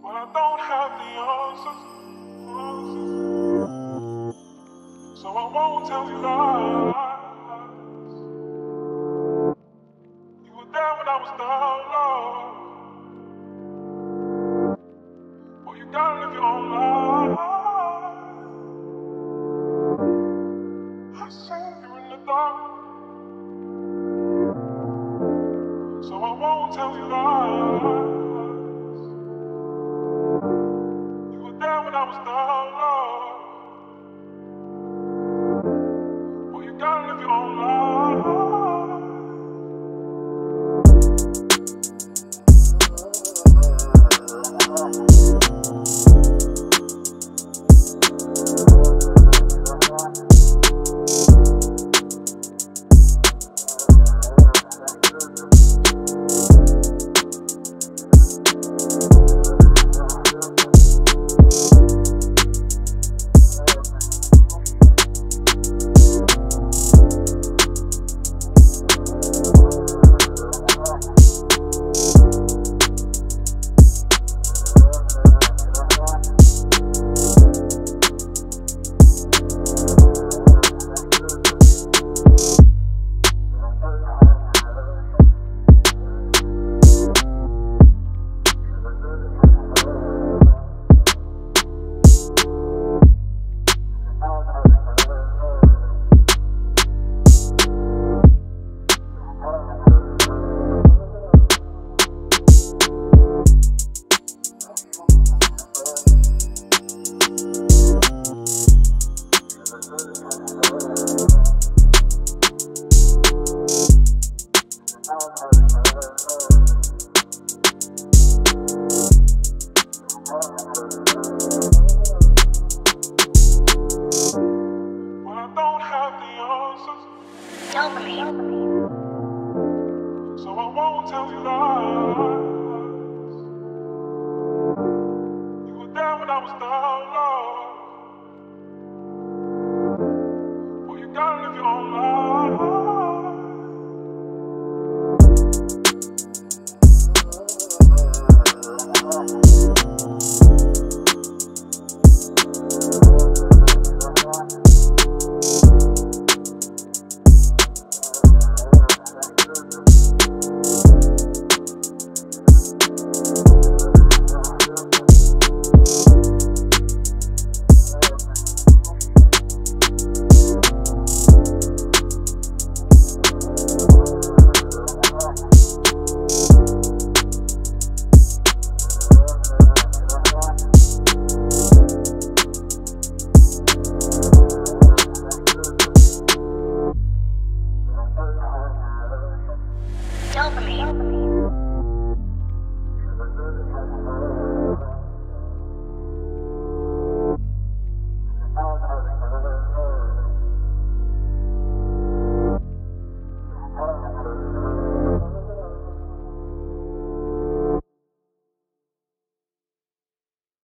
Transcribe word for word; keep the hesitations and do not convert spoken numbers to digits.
When I don't have the answers, answers. So I won't tell you lies. You were there when I was down low. Well, you gotta live your own life. I see you in the dark, so I won't tell you lies. I was down low. Well, you gotta live your own life. Don't breathe.